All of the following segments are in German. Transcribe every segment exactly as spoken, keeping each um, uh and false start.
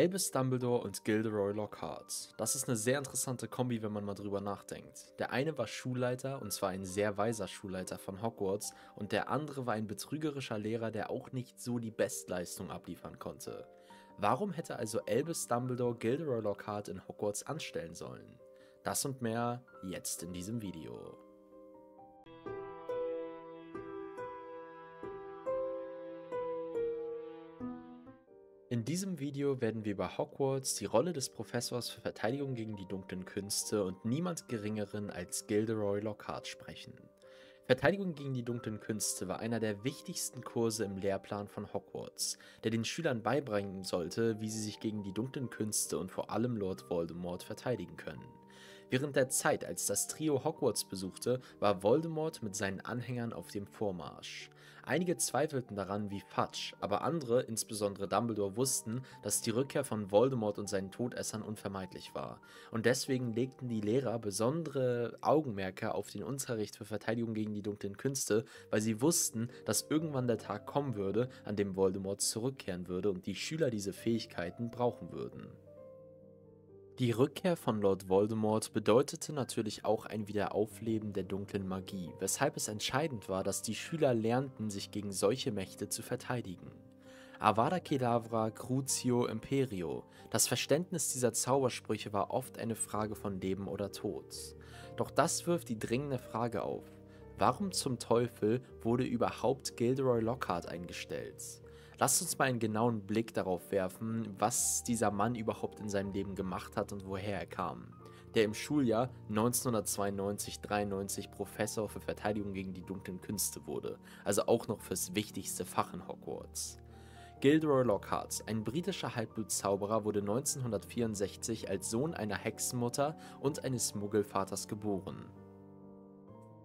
Albus Dumbledore und Gilderoy Lockhart. Das ist eine sehr interessante Kombi, wenn man mal drüber nachdenkt. Der eine war Schulleiter, und zwar ein sehr weiser Schulleiter von Hogwarts, und der andere war ein betrügerischer Lehrer, der auch nicht so die Bestleistung abliefern konnte. Warum hätte also Albus Dumbledore Gilderoy Lockhart in Hogwarts anstellen sollen? Das und mehr jetzt in diesem Video. In diesem Video werden wir über Hogwarts, die Rolle des Professors für Verteidigung gegen die dunklen Künste und niemand Geringeren als Gilderoy Lockhart sprechen. Verteidigung gegen die dunklen Künste war einer der wichtigsten Kurse im Lehrplan von Hogwarts, der den Schülern beibringen sollte, wie sie sich gegen die dunklen Künste und vor allem Lord Voldemort verteidigen können. Während der Zeit, als das Trio Hogwarts besuchte, war Voldemort mit seinen Anhängern auf dem Vormarsch. Einige zweifelten daran wie Fudge, aber andere, insbesondere Dumbledore, wussten, dass die Rückkehr von Voldemort und seinen Todessern unvermeidlich war. Und deswegen legten die Lehrer besondere Augenmerke auf den Unterricht für Verteidigung gegen die dunklen Künste, weil sie wussten, dass irgendwann der Tag kommen würde, an dem Voldemort zurückkehren würde und die Schüler diese Fähigkeiten brauchen würden. Die Rückkehr von Lord Voldemort bedeutete natürlich auch ein Wiederaufleben der dunklen Magie, weshalb es entscheidend war, dass die Schüler lernten, sich gegen solche Mächte zu verteidigen. Avada Kedavra, Crucio, Imperio. Das Verständnis dieser Zaubersprüche war oft eine Frage von Leben oder Tod. Doch das wirft die dringende Frage auf: Warum zum Teufel wurde überhaupt Gilderoy Lockhart eingestellt? Lasst uns mal einen genauen Blick darauf werfen, was dieser Mann überhaupt in seinem Leben gemacht hat und woher er kam. Der im Schuljahr neunzehnhundertzweiundneunzig dreiundneunzig Professor für Verteidigung gegen die dunklen Künste wurde, also auch noch fürs wichtigste Fach in Hogwarts. Gilderoy Lockhart, ein britischer Halbblutzauberer, wurde neunzehnhundertvierundsechzig als Sohn einer Hexenmutter und eines Muggelvaters geboren.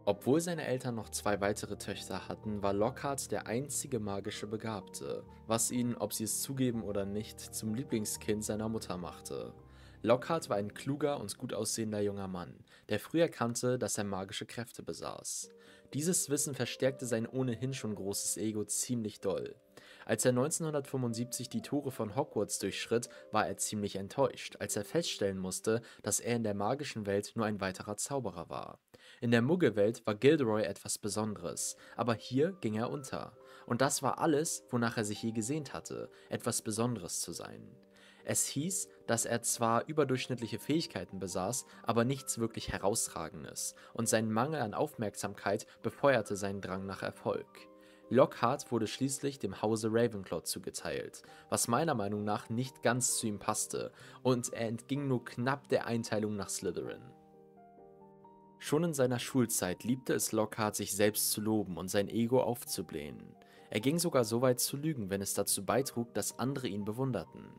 Obwohl seine Eltern noch zwei weitere Töchter hatten, war Lockhart der einzige magische Begabte, was ihn, ob sie es zugeben oder nicht, zum Lieblingskind seiner Mutter machte. Lockhart war ein kluger und gut aussehender junger Mann, der früh erkannte, dass er magische Kräfte besaß. Dieses Wissen verstärkte sein ohnehin schon großes Ego ziemlich doll. Als er neunzehnhundertfünfundsiebzig die Tore von Hogwarts durchschritt, war er ziemlich enttäuscht, als er feststellen musste, dass er in der magischen Welt nur ein weiterer Zauberer war. In der Muggelwelt war Gilderoy etwas Besonderes, aber hier ging er unter. Und das war alles, wonach er sich je gesehnt hatte, etwas Besonderes zu sein. Es hieß, dass er zwar überdurchschnittliche Fähigkeiten besaß, aber nichts wirklich Herausragendes, und sein Mangel an Aufmerksamkeit befeuerte seinen Drang nach Erfolg. Lockhart wurde schließlich dem Hause Ravenclaw zugeteilt, was meiner Meinung nach nicht ganz zu ihm passte, und er entging nur knapp der Einteilung nach Slytherin. Schon in seiner Schulzeit liebte es Lockhart, sich selbst zu loben und sein Ego aufzublähen. Er ging sogar so weit zu lügen, wenn es dazu beitrug, dass andere ihn bewunderten.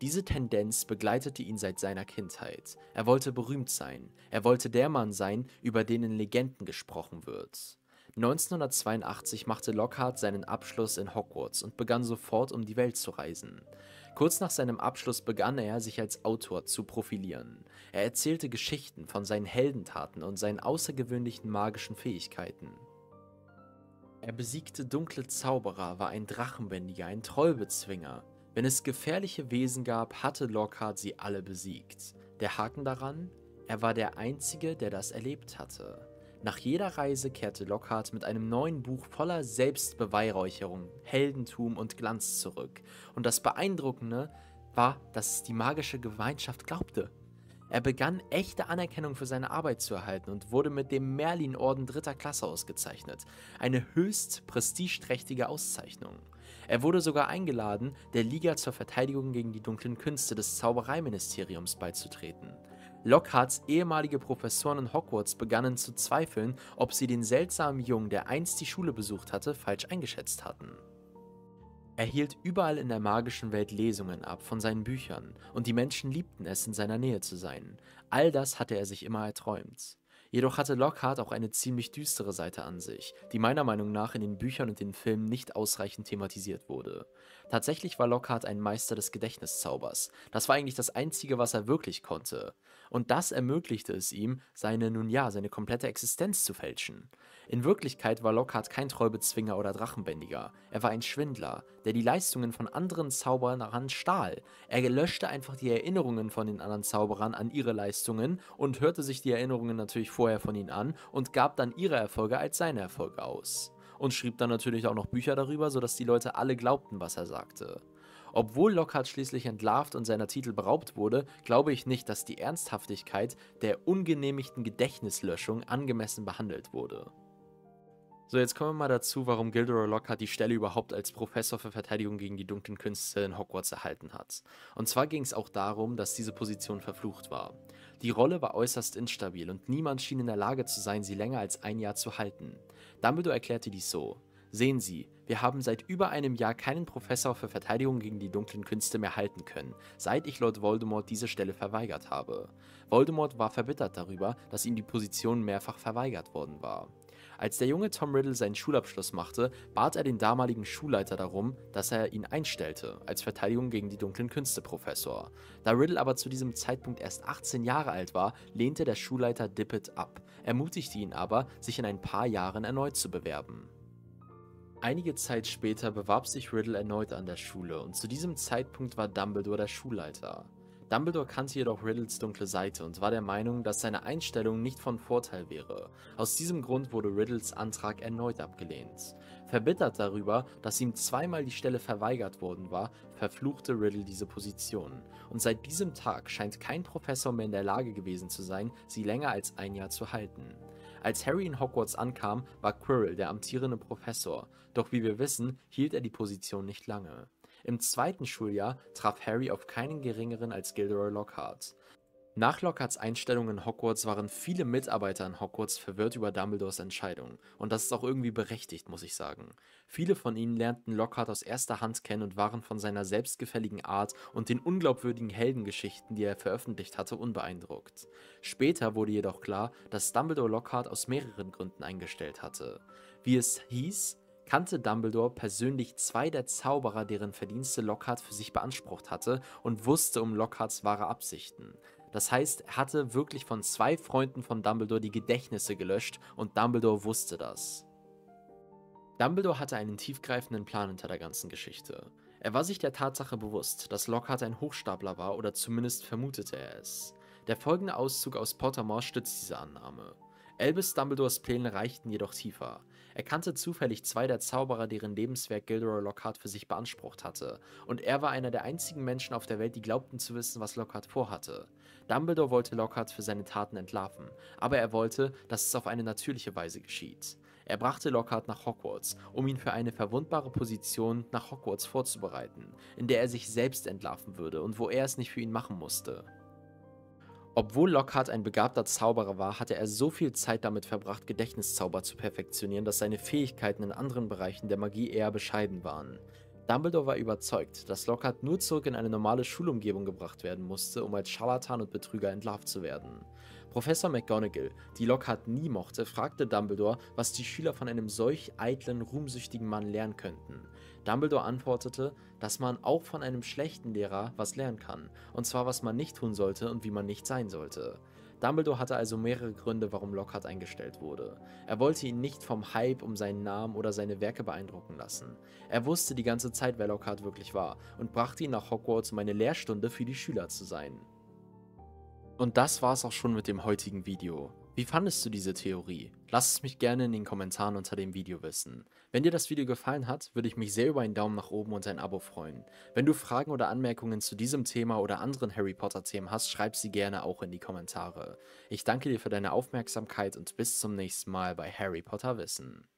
Diese Tendenz begleitete ihn seit seiner Kindheit. Er wollte berühmt sein. Er wollte der Mann sein, über den in Legenden gesprochen wird. neunzehnhundertzweiundachtzig machte Lockhart seinen Abschluss in Hogwarts und begann sofort, um die Welt zu reisen. Kurz nach seinem Abschluss begann er, sich als Autor zu profilieren. Er erzählte Geschichten von seinen Heldentaten und seinen außergewöhnlichen magischen Fähigkeiten. Er besiegte dunkle Zauberer, war ein Drachenbändiger, ein Trollbezwinger. Wenn es gefährliche Wesen gab, hatte Lockhart sie alle besiegt. Der Haken daran? Er war der Einzige, der das erlebt hatte. Nach jeder Reise kehrte Lockhart mit einem neuen Buch voller Selbstbeweihräucherung, Heldentum und Glanz zurück. Und das Beeindruckende war, dass die magische Gemeinschaft glaubte. Er begann, echte Anerkennung für seine Arbeit zu erhalten und wurde mit dem Merlin-Orden dritter Klasse ausgezeichnet. Eine höchst prestigeträchtige Auszeichnung. Er wurde sogar eingeladen, der Liga zur Verteidigung gegen die dunklen Künste des Zaubereiministeriums beizutreten. Lockharts ehemalige Professoren in Hogwarts begannen zu zweifeln, ob sie den seltsamen Jungen, der einst die Schule besucht hatte, falsch eingeschätzt hatten. Er hielt überall in der magischen Welt Lesungen ab von seinen Büchern, und die Menschen liebten es, in seiner Nähe zu sein. All das hatte er sich immer erträumt. Jedoch hatte Lockhart auch eine ziemlich düstere Seite an sich, die meiner Meinung nach in den Büchern und den Filmen nicht ausreichend thematisiert wurde. Tatsächlich war Lockhart ein Meister des Gedächtniszaubers. Das war eigentlich das Einzige, was er wirklich konnte. Und das ermöglichte es ihm, seine, nun ja, seine komplette Existenz zu fälschen. In Wirklichkeit war Lockhart kein Trollbezwinger oder Drachenbändiger. Er war ein Schwindler, der die Leistungen von anderen Zauberern stahl. Er löschte einfach die Erinnerungen von den anderen Zauberern an ihre Leistungen und hörte sich die Erinnerungen natürlich vorher von ihnen an und gab dann ihre Erfolge als seine Erfolge aus. Und schrieb dann natürlich auch noch Bücher darüber, sodass die Leute alle glaubten, was er sagte. Obwohl Lockhart schließlich entlarvt und seiner Titel beraubt wurde, glaube ich nicht, dass die Ernsthaftigkeit der ungenehmigten Gedächtnislöschung angemessen behandelt wurde. So, jetzt kommen wir mal dazu, warum Gilderoy Lockhart die Stelle überhaupt als Professor für Verteidigung gegen die dunklen Künste in Hogwarts erhalten hat. Und zwar ging es auch darum, dass diese Position verflucht war. Die Rolle war äußerst instabil und niemand schien in der Lage zu sein, sie länger als ein Jahr zu halten. Dumbledore erklärte dies so: Sehen Sie, wir haben seit über einem Jahr keinen Professor für Verteidigung gegen die dunklen Künste mehr halten können, seit ich Lord Voldemort diese Stelle verweigert habe. Voldemort war verbittert darüber, dass ihm die Position mehrfach verweigert worden war. Als der junge Tom Riddle seinen Schulabschluss machte, bat er den damaligen Schulleiter darum, dass er ihn einstellte, als Verteidigung gegen die dunklen Künste Professor. Da Riddle aber zu diesem Zeitpunkt erst achtzehn Jahre alt war, lehnte der Schulleiter Tippett ab, ermutigte ihn aber, sich in ein paar Jahren erneut zu bewerben. Einige Zeit später bewarb sich Riddle erneut an der Schule und zu diesem Zeitpunkt war Dumbledore der Schulleiter. Dumbledore kannte jedoch Riddles dunkle Seite und war der Meinung, dass seine Einstellung nicht von Vorteil wäre. Aus diesem Grund wurde Riddles Antrag erneut abgelehnt. Verbittert darüber, dass ihm zweimal die Stelle verweigert worden war, verfluchte Riddle diese Position. Und seit diesem Tag scheint kein Professor mehr in der Lage gewesen zu sein, sie länger als ein Jahr zu halten. Als Harry in Hogwarts ankam, war Quirrell der amtierende Professor, doch wie wir wissen, hielt er die Position nicht lange. Im zweiten Schuljahr traf Harry auf keinen geringeren als Gilderoy Lockhart. Nach Lockharts Einstellung in Hogwarts waren viele Mitarbeiter in Hogwarts verwirrt über Dumbledores Entscheidung. Und das ist auch irgendwie berechtigt, muss ich sagen. Viele von ihnen lernten Lockhart aus erster Hand kennen und waren von seiner selbstgefälligen Art und den unglaubwürdigen Heldengeschichten, die er veröffentlicht hatte, unbeeindruckt. Später wurde jedoch klar, dass Dumbledore Lockhart aus mehreren Gründen eingestellt hatte. Wie es hieß, kannte Dumbledore persönlich zwei der Zauberer, deren Verdienste Lockhart für sich beansprucht hatte, und wusste um Lockharts wahre Absichten. Das heißt, er hatte wirklich von zwei Freunden von Dumbledore die Gedächtnisse gelöscht und Dumbledore wusste das. Dumbledore hatte einen tiefgreifenden Plan hinter der ganzen Geschichte. Er war sich der Tatsache bewusst, dass Lockhart ein Hochstapler war, oder zumindest vermutete er es. Der folgende Auszug aus Pottermore stützt diese Annahme. Albus Dumbledores Pläne reichten jedoch tiefer. Er kannte zufällig zwei der Zauberer, deren Lebenswerk Gilderoy Lockhart für sich beansprucht hatte, und er war einer der einzigen Menschen auf der Welt, die glaubten zu wissen, was Lockhart vorhatte. Dumbledore wollte Lockhart für seine Taten entlarven, aber er wollte, dass es auf eine natürliche Weise geschieht. Er brachte Lockhart nach Hogwarts, um ihn für eine verwundbare Position nach Hogwarts vorzubereiten, in der er sich selbst entlarven würde und wo er es nicht für ihn machen musste. Obwohl Lockhart ein begabter Zauberer war, hatte er so viel Zeit damit verbracht, Gedächtniszauber zu perfektionieren, dass seine Fähigkeiten in anderen Bereichen der Magie eher bescheiden waren. Dumbledore war überzeugt, dass Lockhart nur zurück in eine normale Schulumgebung gebracht werden musste, um als Scharlatan und Betrüger entlarvt zu werden. Professor McGonagall, die Lockhart nie mochte, fragte Dumbledore, was die Schüler von einem solch eitlen, ruhmsüchtigen Mann lernen könnten. Dumbledore antwortete, dass man auch von einem schlechten Lehrer was lernen kann, und zwar was man nicht tun sollte und wie man nicht sein sollte. Dumbledore hatte also mehrere Gründe, warum Lockhart eingestellt wurde. Er wollte ihn nicht vom Hype um seinen Namen oder seine Werke beeindrucken lassen. Er wusste die ganze Zeit, wer Lockhart wirklich war, und brachte ihn nach Hogwarts, um eine Lehrstunde für die Schüler zu sein. Und das war's auch schon mit dem heutigen Video. Wie fandest du diese Theorie? Lass es mich gerne in den Kommentaren unter dem Video wissen. Wenn dir das Video gefallen hat, würde ich mich sehr über einen Daumen nach oben und ein Abo freuen. Wenn du Fragen oder Anmerkungen zu diesem Thema oder anderen Harry Potter Themen hast, schreib sie gerne auch in die Kommentare. Ich danke dir für deine Aufmerksamkeit und bis zum nächsten Mal bei Harry Potter Wissen.